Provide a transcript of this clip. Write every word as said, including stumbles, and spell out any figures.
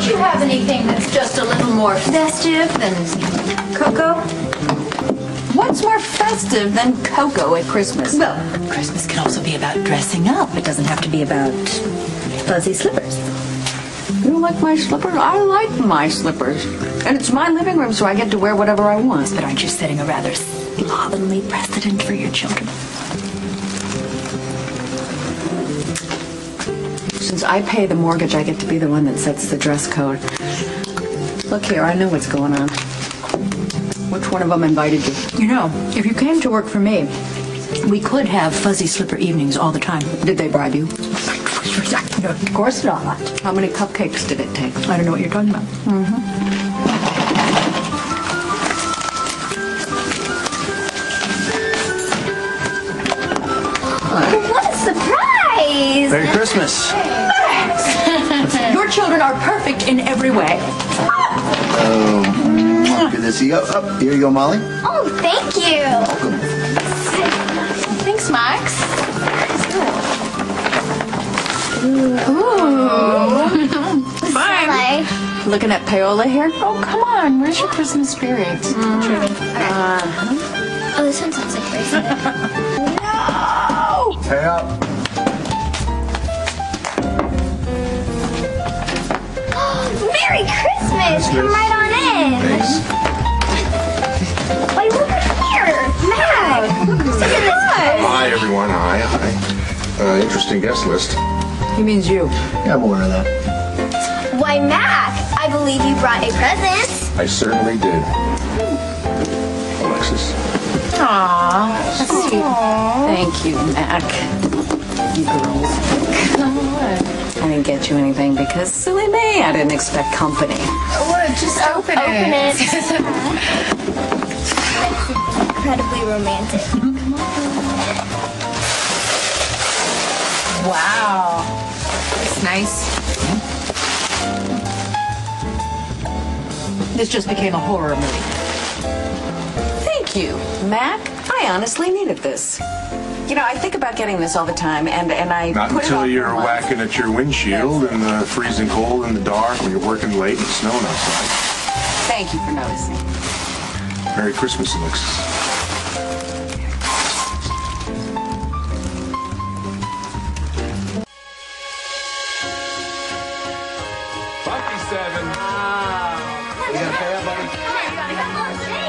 Don't you have anything that's just a little more festive than cocoa? What's more festive than cocoa at Christmas? Well, Christmas can also be about dressing up. It doesn't have to be about fuzzy slippers. You don't like my slippers? I like my slippers. And it's my living room, so I get to wear whatever I want. But aren't you setting a rather slovenly precedent for your children? Since I pay the mortgage, I get to be the one that sets the dress code. Look here, I know what's going on. Which one of them invited you? You know, if you came to work for me, we could have fuzzy slipper evenings all the time. Did they bribe you? No, of course not. How many cupcakes did it take? I don't know what you're talking about. Mm-hmm. Right. What a surprise! Merry Christmas. Your children are perfect in every way. Oh, mm-hmm. Good to see you. Oh, here you go, Molly. Oh, thank you. You're welcome. Thanks, Max. Ooh. Fine. So looking at Paola here? Oh, come on. Where's your Christmas spirit? Mm. Sure. Okay. uh-huh. Oh, this one sounds like crazy. No! Hey up. Merry Christmas! Christmas. Come right on in. Thanks. Wait, look here. Mac. Look who's in this. Hi, everyone. Hi, hi. Uh, interesting guest list. He means you. Yeah, I'm aware of that. Why, Mac, I believe you brought a present. I certainly did. Alexis. Aww. That's Aww. Sweet. Thank you, Mac. You girls. Good. I didn't get you anything because, silly me, I didn't expect company. Well, just open, open it. Open it. It's incredibly romantic. Come on. Wow. Nice. This just became a horror movie. Thank you, Mac. I honestly needed this. You know, I think about getting this all the time, and, and I Not put until it you're whacking month. At your windshield in the freezing cold in the dark when you're working late and it's snowing outside. Thank you for noticing. Merry Christmas, Alexis. Seven. Wow. Yeah, buddy. Come on, buddy.